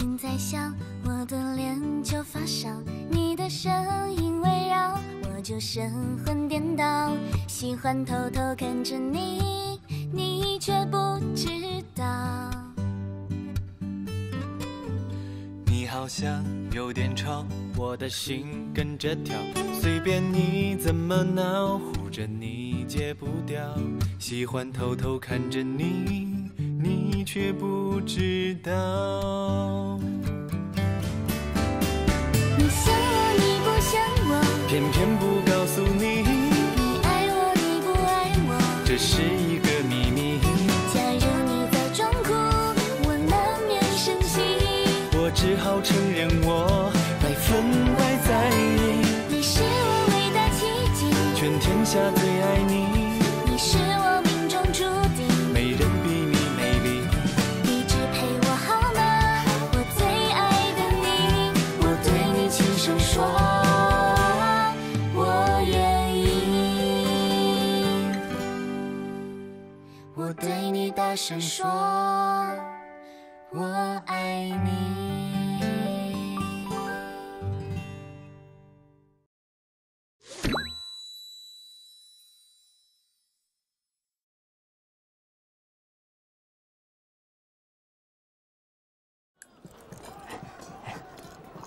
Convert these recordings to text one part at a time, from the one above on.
心在想，我的脸就发烧，你的身影围绕，我就神魂颠倒，喜欢偷偷看着你，你却不知道。你好像有点吵，我的心跟着跳，随便你怎么闹，护着你戒不掉，喜欢偷偷看着你，你却不知道。你想我你不想我，偏偏不告诉你，你爱我你不爱我，这是一个秘密。假如你在装哭，我难免生气，我只好承认我100%在意。你是我伟大奇迹，全天下最爱你，你是我命中注定，没人比你美丽，一直陪我好吗？我最爱的你，我对你轻声说我愿意，我对你大声说我爱你。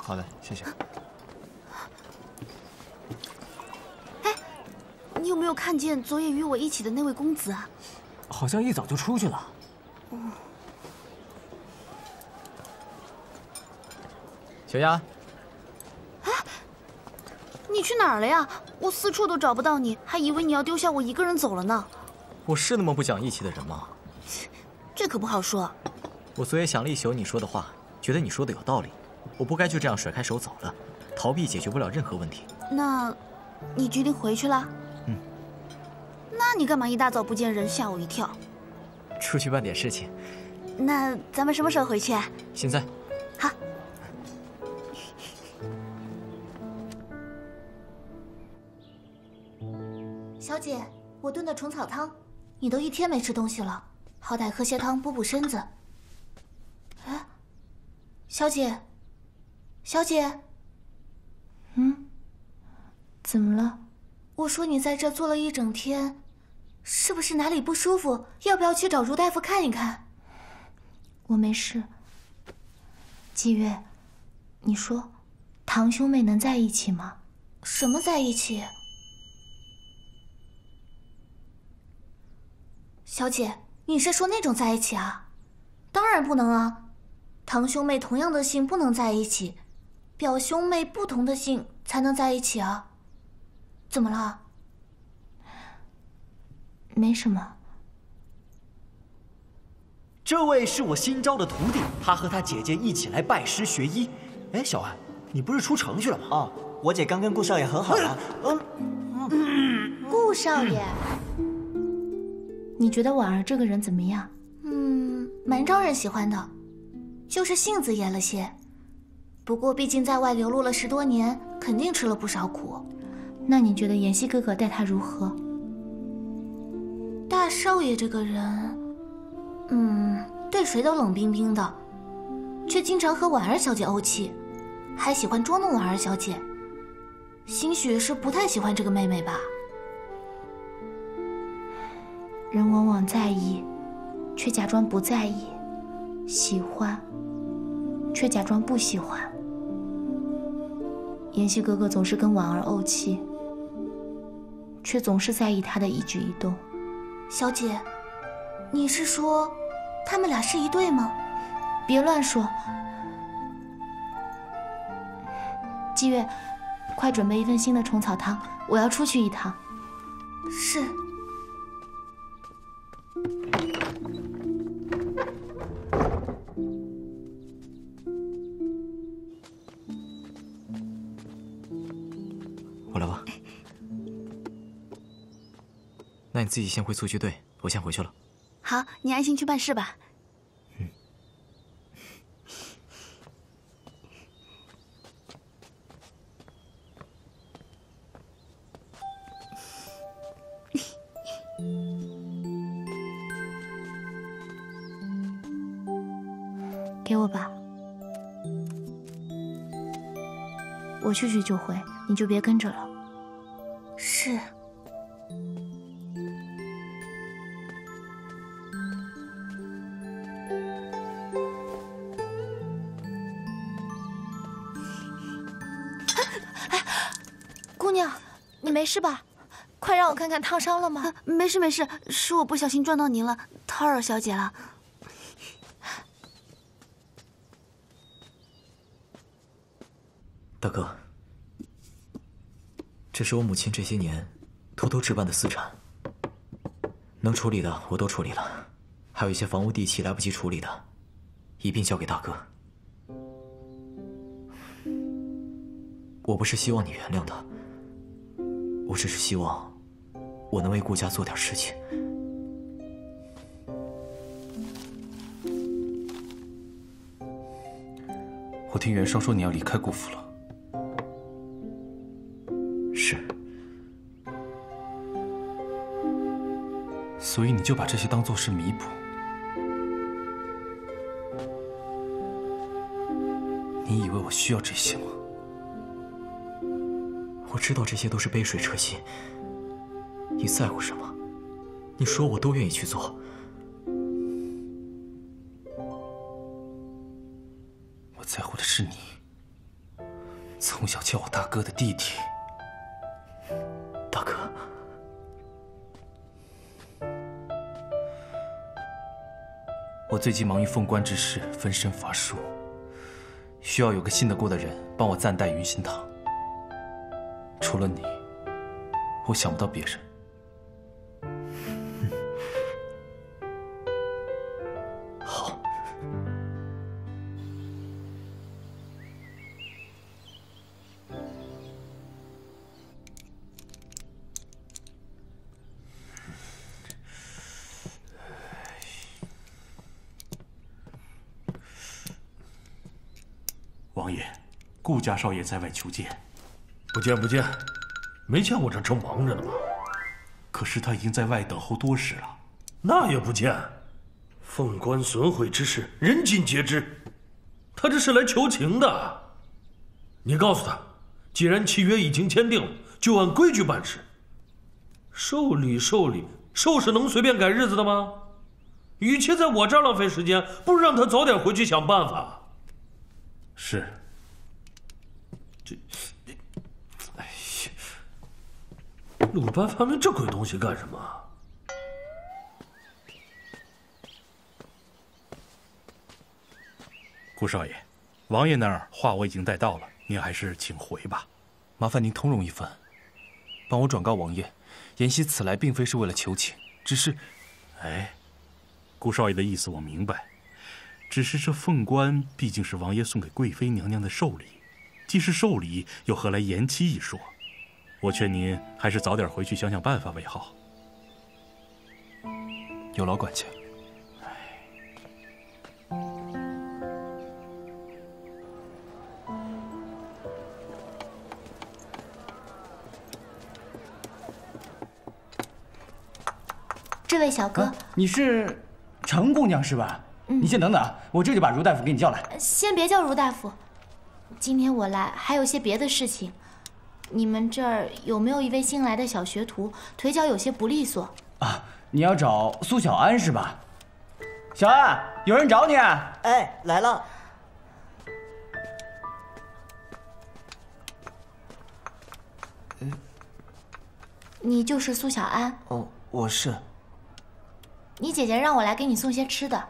好的，谢谢。哎，你有没有看见昨夜与我一起的那位公子啊？好像一早就出去了。嗯。小丫。哎，你去哪儿了呀？我四处都找不到你，还以为你要丢下我一个人走了呢。我是那么不讲义气的人吗？这可不好说。我昨夜想了一宿你说的话，觉得你说的有道理。我不该就这样甩开手走了，逃避解决不了任何问题。那，你决定回去了？嗯。那你干嘛一大早不见人，吓我一跳？出去办点事情。那咱们什么时候回去啊？现在。好。小姐，我炖的虫草汤，你都一天没吃东西了，好歹喝些汤补补身子。哎，小姐。小姐，嗯，怎么了？我说你在这坐了一整天，是不是哪里不舒服？要不要去找如大夫看一看？我没事。季月，你说，堂兄妹能在一起吗？什么在一起？小姐，你是说那种在一起啊？当然不能啊，堂兄妹同样的姓不能在一起。表兄妹不同的姓才能在一起啊？怎么了？没什么。这位是我新招的徒弟，他和他姐姐一起来拜师学医。哎，小安，你不是出城去了吗？哦，我姐刚跟顾少爷很好了。顾少爷，你觉得婉儿这个人怎么样？嗯，蛮招人喜欢的，就是性子野了些。不过，毕竟在外流落了10多年，肯定吃了不少苦。那你觉得妍希哥哥待他如何？大少爷这个人，对谁都冷冰冰的，却经常和婉儿小姐怄气，还喜欢捉弄婉儿小姐。兴许是不太喜欢这个妹妹吧。人往往在意，却假装不在意；喜欢，却假装不喜欢。妍希哥哥总是跟婉儿怄气，却总是在意她的一举一动。小姐，你是说他们俩是一对吗？别乱说。季月，快准备一份新的虫草汤，我要出去一趟。是。那你自己先回蹴鞠队，我先回去了。好，你安心去办事吧。嗯。给我吧。我去就回，你就别跟着了。是。哎，姑娘，你没事吧？快让我看看烫伤了吗？没事没事，是我不小心撞到您了，叨扰小姐了。 大哥，这是我母亲这些年偷偷置办的私产，能处理的我都处理了，还有一些房屋地契来不及处理的，一并交给大哥。我不是希望你原谅他，我只是希望我能为顾家做点事情。我听袁绍说你要离开顾府了。 是，所以你就把这些当做是弥补。你以为我需要这些吗？我知道这些都是杯水车薪。你在乎什么？你说我都愿意去做。我在乎的是你，从小叫我大哥的弟弟。 大哥，我最近忙于凤冠之事，分身乏术，需要有个信得过的人帮我暂代云心堂。除了你，我想不到别人。好。 顾家少爷在外求见，不见，没见我这正忙着呢吗？可是他已经在外等候多时了。那也不见，凤冠损毁之事人尽皆知，他这是来求情的。你告诉他，既然契约已经签订了，就按规矩办事。受理，寿是能随便改日子的吗？与其在我这儿浪费时间，不如让他早点回去想办法。是。 这，哎呀，鲁班发明这鬼东西干什么？顾少爷，王爷那儿话我已经带到了，您还是请回吧。麻烦您通融一番，帮我转告王爷，妍希此来并非是为了求情，只是……哎，顾少爷的意思我明白，只是这凤冠毕竟是王爷送给贵妃娘娘的寿礼。 既是寿礼，又何来延期一说？我劝您还是早点回去想想办法为好。有劳管家。这位小哥，你是程姑娘是吧？你先等等，我这就把茹大夫给你叫来。先别叫茹大夫。 今天我来还有些别的事情，你们这儿有没有一位新来的小学徒，腿脚有些不利索啊？你要找苏小安是吧？小安，有人找你。哎，来了。你就是苏小安？哦，我是。你姐姐让我来给你送些吃的。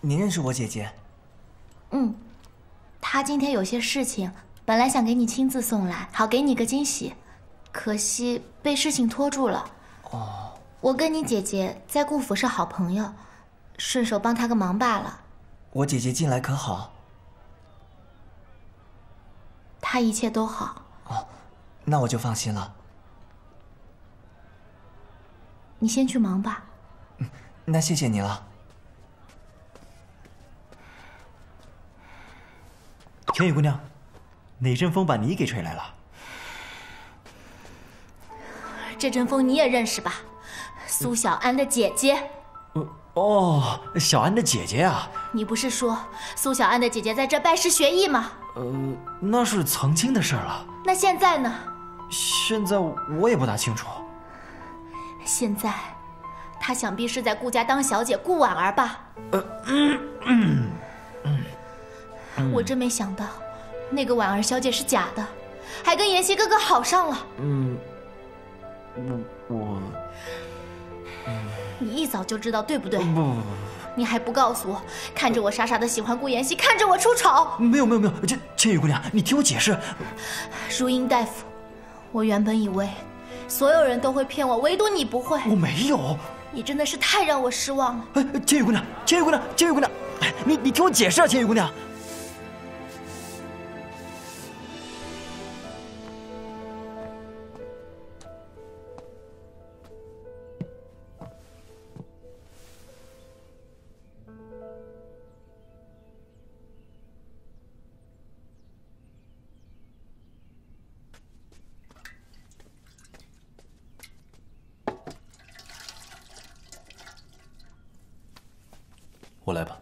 你认识我姐姐？ 嗯，他今天有些事情，本来想给你亲自送来，好给你个惊喜，可惜被事情拖住了。哦，我跟你姐姐在顾府是好朋友，顺手帮她个忙罢了。我姐姐近来可好？她一切都好。哦，那我就放心了。你先去忙吧。嗯，那谢谢你了。 千羽姑娘，哪阵风把你给吹来了？这阵风你也认识吧？苏小安的姐姐。哦，小安的姐姐啊，你不是说苏小安的姐姐在这拜师学艺吗？那是曾经的事了。那现在呢？现在我也不大清楚。现在，她想必是在顾家当小姐顾婉儿吧？我真没想到，那个婉儿小姐是假的，还跟妍希哥哥好上了。我。你一早就知道对不对？不。 你还不告诉我，看着我傻傻的喜欢顾妍希，看着我出丑。没有，千羽姑娘，你听我解释。如英大夫，我原本以为所有人都会骗我，唯独你不会。我没有。你真的是太让我失望了。哎，千羽姑娘，你听我解释啊，千羽姑娘。我来吧。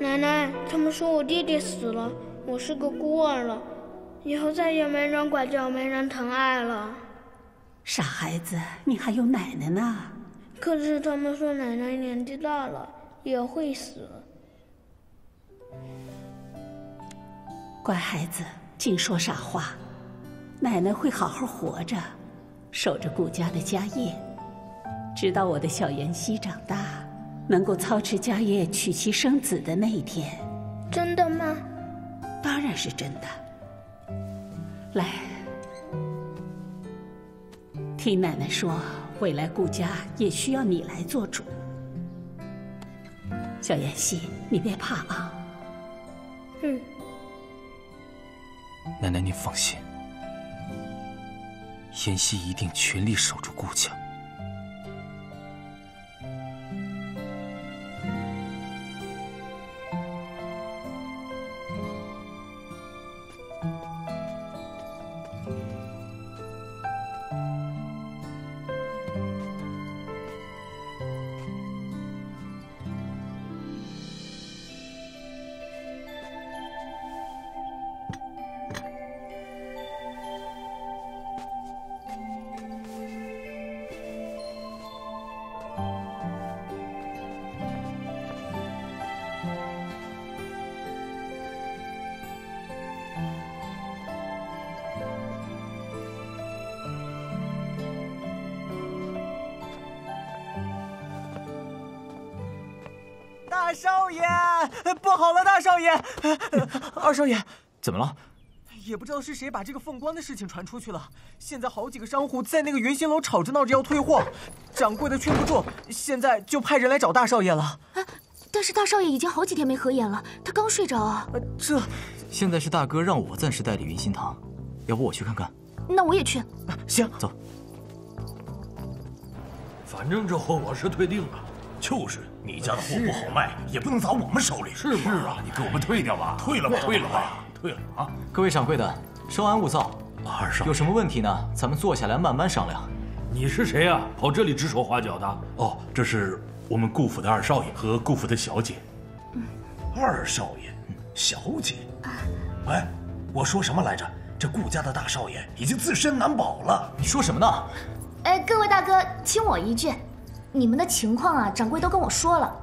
奶奶，他们说我弟弟死了，我是个孤儿了，以后再也没人管教，没人疼爱了。傻孩子，你还有奶奶呢。可是他们说奶奶年纪大了也会死。乖孩子，净说傻话，奶奶会好好活着，守着顾家的家业，直到我的小妍希长大。 能够操持家业、娶妻生子的那一天，真的吗？当然是真的。来，听奶奶说，未来顾家也需要你来做主。小妍希，你别怕啊。奶奶，你放心，妍希一定全力守住顾家。 大少爷，不好了！大少爷，二少爷，怎么了？也不知道是谁把这个凤冠的事情传出去了。现在好几个商户在那个云星楼吵着闹着要退货，掌柜的劝不住，现在就派人来找大少爷了。啊，但是大少爷已经好几天没合眼了，他刚睡着啊。这，现在是大哥让我暂时代理云心堂，要不我去看看？那我也去。行，走。反正这货我是退定了。 就是，你家的货不好卖，也不能砸我们手里。是啊，你给我们退掉吧。退了吧！各位掌柜的，稍安勿躁。二少，有什么问题呢？咱们坐下来慢慢商量。你是谁呀？跑这里指手画脚的？哦，这是我们顾府的二少爷和顾府的小姐。二少爷，小姐。哎，我说什么来着？这顾家的大少爷已经自身难保了。你说什么呢？各位大哥，听我一句。 你们的情况啊，掌柜都跟我说了。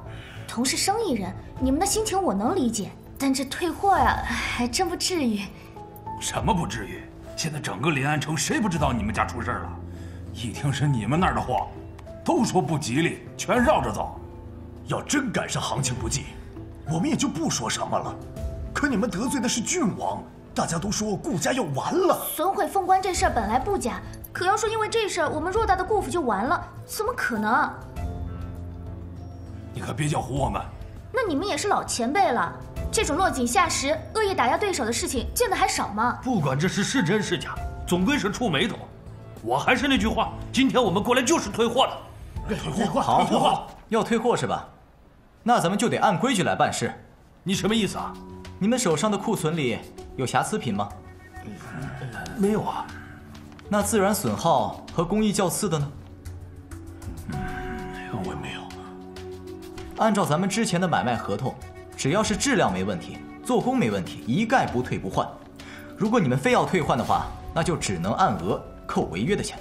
同是生意人，你们的心情我能理解，但这退货呀，还真不至于。什么不至于？现在整个临安城谁不知道你们家出事了？一听是你们那儿的货，都说不吉利，全绕着走。要真赶上行情不济，我们也就不说什么了。可你们得罪的是郡王，大家都说顾家要完了。损毁凤冠这事儿本来不假，可要说因为这事儿我们偌大的顾府就完了，怎么可能？你可别搅和我们。那你们也是老前辈了，这种落井下石、恶意打压对手的事情见得还少吗？不管这事是真是假，总归是触霉头。我还是那句话，今天我们过来就是退货的。退货，好，退货，要退货是吧？那咱们就得按规矩来办事。你什么意思啊？你们手上的库存里有瑕疵品吗？没有啊。那自然损耗和工艺较次的呢？我也没有。按照咱们之前的买卖合同，只要是质量没问题、做工没问题，一概不退不换。如果你们非要退换的话，那就只能按额扣违约的钱。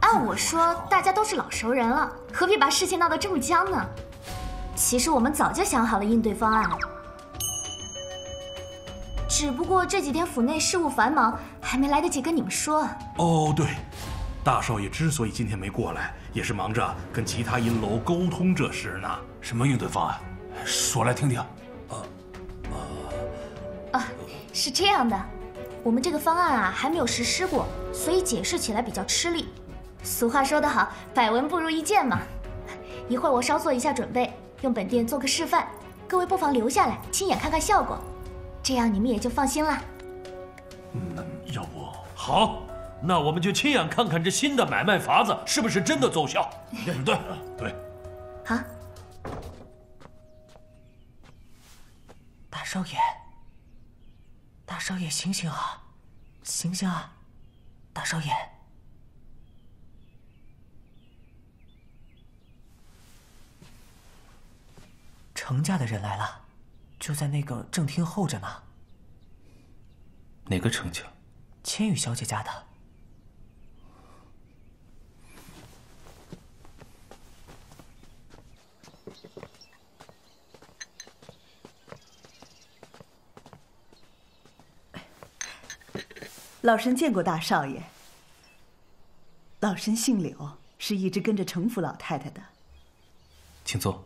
按我说，大家都是老熟人了，何必把事情闹得这么僵呢？其实我们早就想好了应对方案了，只不过这几天府内事务繁忙，还没来得及跟你们说啊。哦，对，大少爷之所以今天没过来，也是忙着跟其他银楼沟通这事呢。什么应对方案？说来听听。是这样的，我们这个方案啊还没有实施过，所以解释起来比较吃力。俗话说得好，百闻不如一见嘛。一会儿我稍做一下准备，用本店做个示范，各位不妨留下来亲眼看看效果，这样你们也就放心了。要不好，那我们就亲眼看看这新的买卖法子是不是真的奏效。对，好。大少爷醒醒啊，醒醒啊，大少爷。程家的人来了，就在那个正厅候着呢。哪个程家？千羽小姐家的。老身见过大少爷。老身姓柳，是一直跟着程府老太太的。请坐。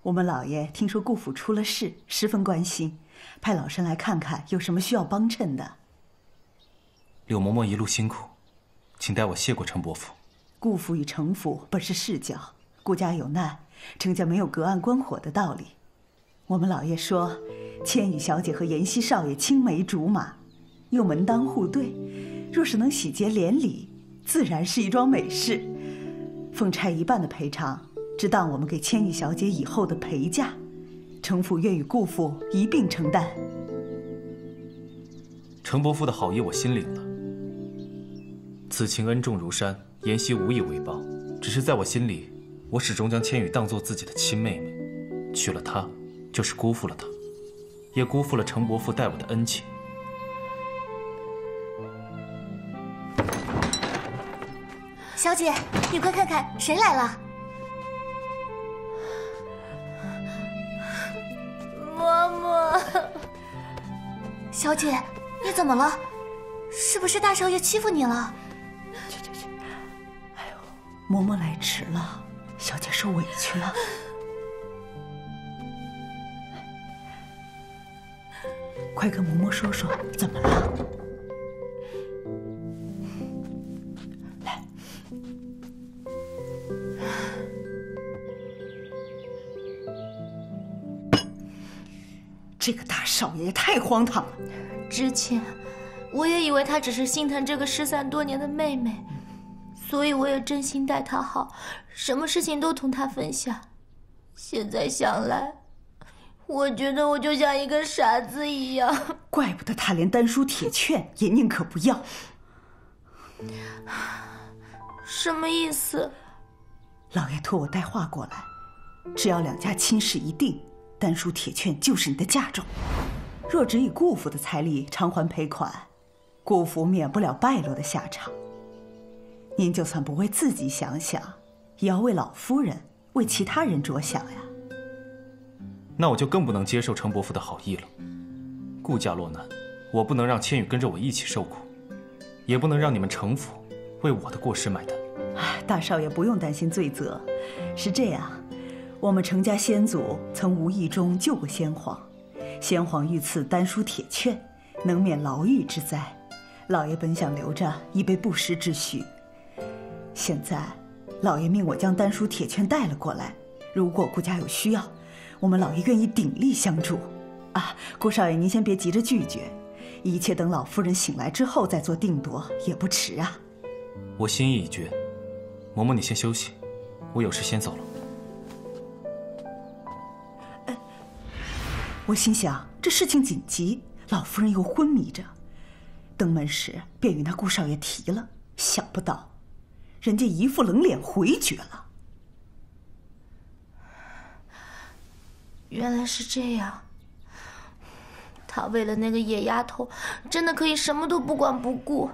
我们老爷听说顾府出了事，十分关心，派老身来看看有什么需要帮衬的。柳嬷嬷一路辛苦，请代我谢过程伯父。顾府与程府本是世交，顾家有难，程家没有隔岸观火的道理。我们老爷说，千羽小姐和妍希少爷青梅竹马，又门当户对，若是能喜结连理，自然是一桩美事。奉差一半的赔偿，只当我们给千羽小姐以后的陪嫁，程府愿与顾府一并承担。程伯父的好意我心领了，此情恩重如山，妍希无以为报。只是在我心里，我始终将千羽当作自己的亲妹妹，娶了她就是辜负了她，也辜负了程伯父待我的恩情。小姐，你快看看谁来了！小姐，你怎么了？是不是大少爷欺负你了？去！哎呦，嬷嬷来迟了，小姐受委屈了。快跟嬷嬷说说怎么了。来，这个大少爷也太荒唐了。之前我也以为他只是心疼这个失散多年的妹妹，所以我也真心待她好，什么事情都同她分享。现在想来，我觉得我就像一个傻子一样。怪不得他连丹书铁券也宁可不要。什么意思？老爷托我带话过来，只要两家亲事一定，丹书铁券就是你的嫁妆。若只以顾府的彩礼偿还赔款，顾府免不了败落的下场。您就算不为自己想想，也要为老夫人、为其他人着想呀。那我就更不能接受程伯父的好意了。顾家落难，我不能让千羽跟着我一起受苦，也不能让你们程府为我的过失买单。大少爷不用担心罪责。是这样，我们程家先祖曾无意中救过先皇，先皇御赐丹书铁券，能免牢狱之灾。老爷本想留着以备不时之需，现在老爷命我将丹书铁券带了过来，如果顾家有需要，我们老爷愿意鼎力相助。啊，顾少爷您先别急着拒绝，一切等老夫人醒来之后再做定夺也不迟啊。我心意已决，嬷嬷你先休息，我有事先走了。我心想这事情紧急，老夫人又昏迷着。 登门时便与那顾少爷提了，想不到，人家一副冷脸回绝了。原来是这样，他为了那个野丫头，真的可以什么都不管不顾。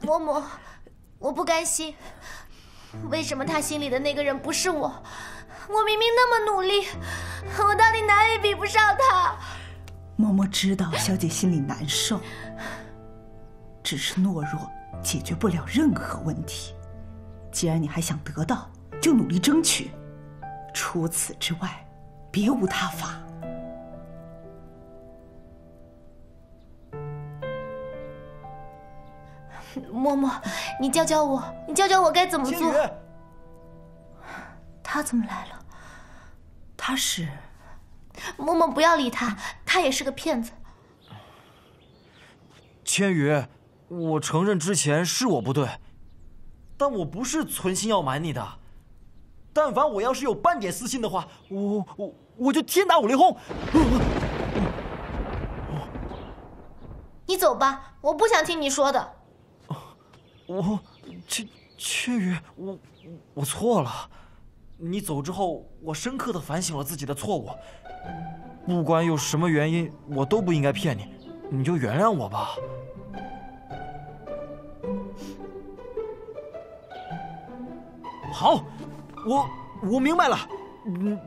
嬷嬷，我不甘心，为什么他心里的那个人不是我？我明明那么努力，我到底哪里比不上他？ 嬷嬷知道小姐心里难受，只是懦弱解决不了任何问题。既然你还想得到，就努力争取，除此之外，别无他法。嬷嬷，你教教我该怎么做。他怎么来了？他是。 嬷嬷不要理他，他也是个骗子。千羽，我承认之前是我不对，但我不是存心要买你的。但凡我要是有半点私心的话，我就天打五雷轰！你走吧，我不想听你说的。我，千羽，我错了。你走之后，我深刻地反省了自己的错误。 不管有什么原因，我都不应该骗你，你就原谅我吧。好，我明白了，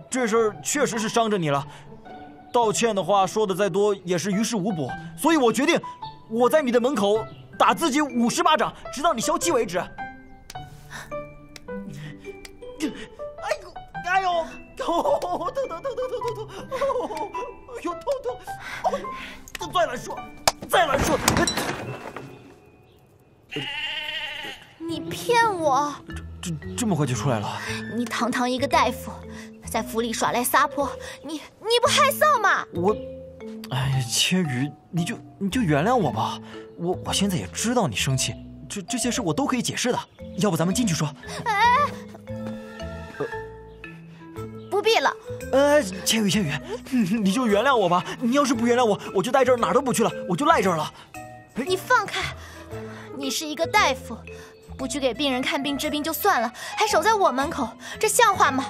这事儿确实是伤着你了，道歉的话说的再多也是于事无补，所以我决定，我在你的门口打自己50巴掌，直到你消气为止。哎呦！哎呦！ 哦，痛！哎呦，痛！再乱说！你骗我！这么快就出来了？你堂堂一个大夫，在府里耍赖撒泼，你不害臊吗？我，哎，千羽，你就原谅我吧。我现在也知道你生气，这些事我都可以解释的。要不咱们进去说？哎。 不必了。千羽，你就原谅我吧。你要是不原谅我，我就待这儿哪儿都不去了，我就赖这儿了。你放开！你是一个大夫，不去给病人看病治病就算了，还守在我门口，这像话吗？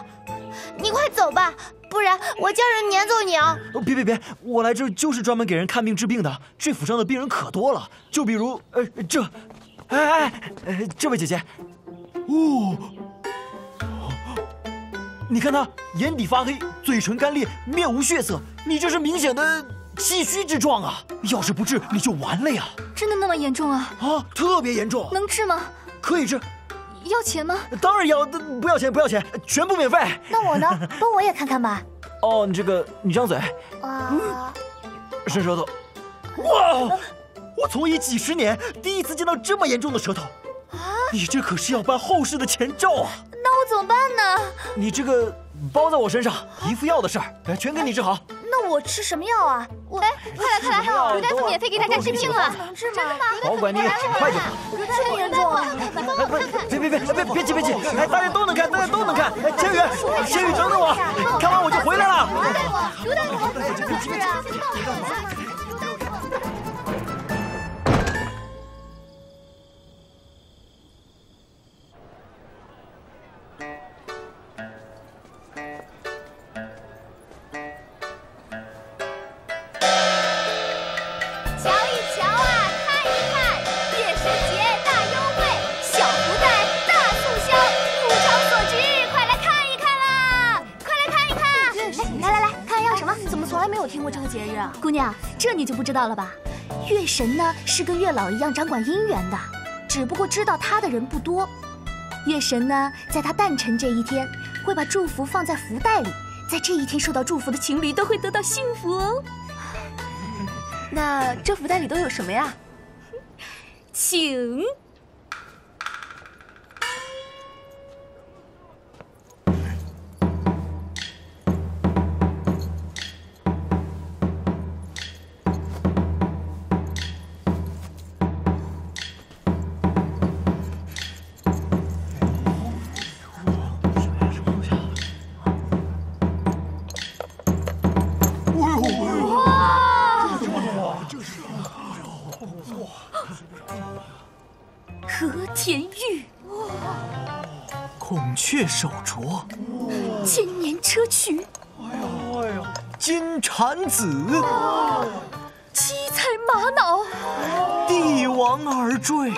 你快走吧，不然我叫人撵走你啊！别，我来这儿就是专门给人看病治病的。这府上的病人可多了，就比如这位姐姐，哦。 你看他眼底发黑，嘴唇干裂，面无血色，你这是明显的气虚之状啊！要是不治，你就完了呀！真的那么严重啊？啊，特别严重！能治吗？可以治。要钱吗？当然要，不要钱，全部免费。那我呢？帮我也看看吧。哦，你张嘴。啊！伸舌头。哇！我从医几十年，第一次见到这么严重的舌头。啊！你这可是要办后事的前兆啊！ 那我怎么办呢？你这个包在我身上，一副药的事儿，全给你治好。那我吃什么药啊？快来，于大夫免费给大家治病了，能治吗？保管你快点，太严重了，你帮我看看。别急，哎，大家都能看。千羽，等等我，看完我就回来了。于大夫，快点。 姑娘，这你就不知道了吧？月神呢是跟月老一样掌管姻缘的，只不过知道他的人不多。月神呢，在他诞辰这一天，会把祝福放在福袋里，在这一天受到祝福的情侣都会得到幸福哦。那这福袋里都有什么呀？请。 雀手镯，千年砗磲，金蝉子，七彩玛瑙，帝王耳坠，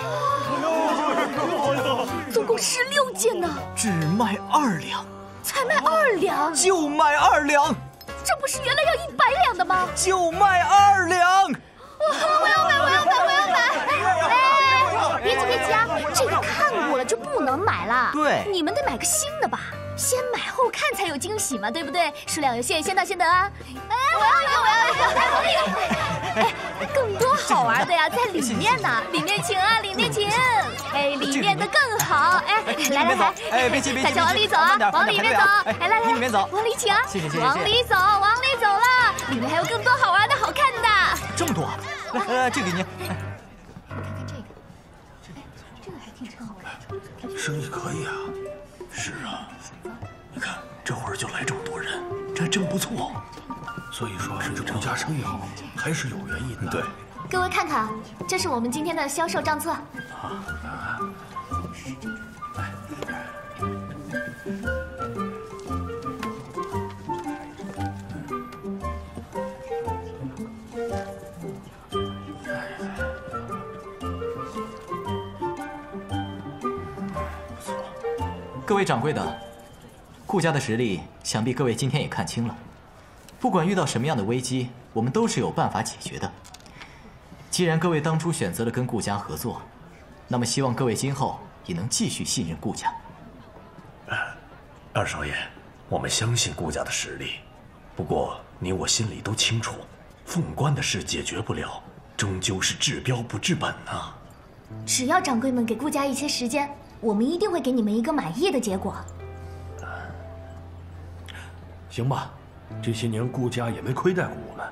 总共16件呢，只卖2两，才卖2两，就卖2两，这不是原来要100两的吗？就卖2两，我要买！别急啊，这个看过了就不能买了。对，你们得买个新的吧，先买后看才有惊喜嘛，对不对？数量有限，先到先得啊！哎，我要！更多好玩的呀，在里面呢，里面请啊，里面请！哎，里面的更好！哎，来，哎，别急，大家往里走啊，往里面走！哎，来，里面走，往里请啊！谢，往里走，往里走啦！里面还有更多好玩的好看的。这么多，来，这给您。 生意可以啊，是啊，你看这会儿就来这么多人，这还真不错。所以说，这国家生意好，还是有原因的。对，各位看看，这是我们今天的销售账册。啊，来，各位掌柜的，顾家的实力想必各位今天也看清了。不管遇到什么样的危机，我们都是有办法解决的。既然各位当初选择了跟顾家合作，那么希望各位今后也能继续信任顾家。二少爷，我们相信顾家的实力，不过你我心里都清楚，凤冠的事解决不了，终究是治标不治本呐。只要掌柜们给顾家一些时间。 我们一定会给你们一个满意的结果。行吧，这些年顾家也没亏待过我们，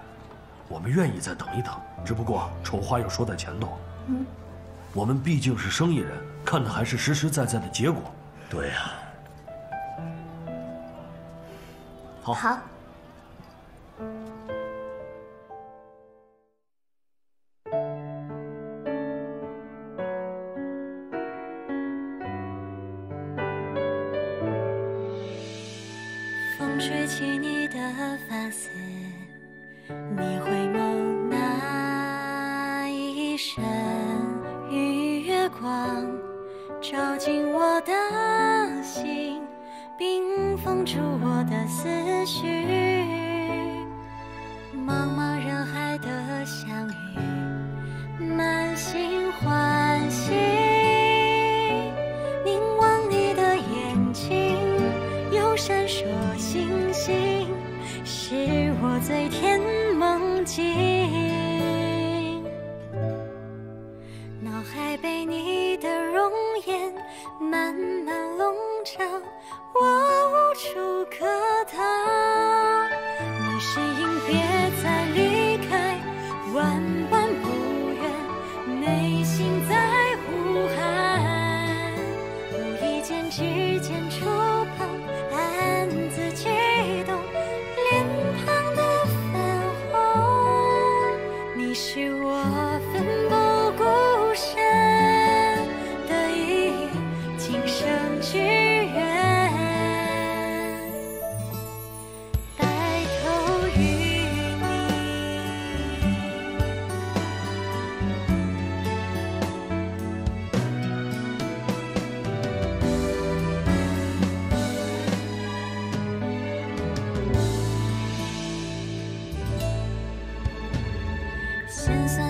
我们愿意再等一等。只不过丑话又说在前头，我们毕竟是生意人，看的还是实在的结果。对呀。好。 吹起你的发丝，你回眸那一瞬，与月光照进我的心，并封住我的思绪。茫茫人海的相遇，满心欢喜。 闪烁星星，是我最甜梦境。脑海被你的容颜慢慢笼罩，我无处可逃。你是因别再离开，万般不愿，内心在呼喊，无意间之间触碰。 自己懂脸庞的泛红，你是我奋不顾身的意义，今生之缘。白头与你。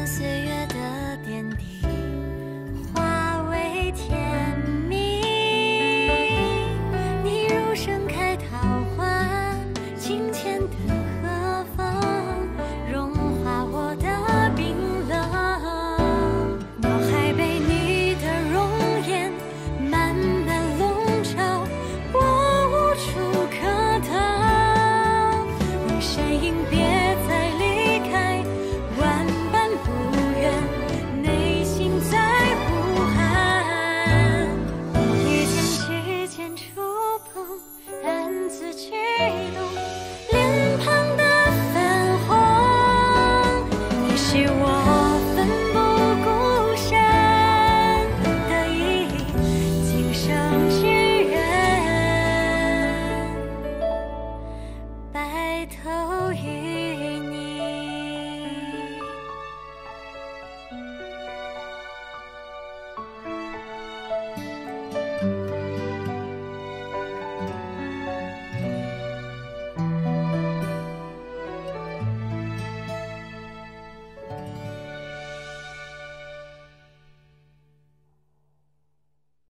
岁月的点滴，化为甜蜜。他。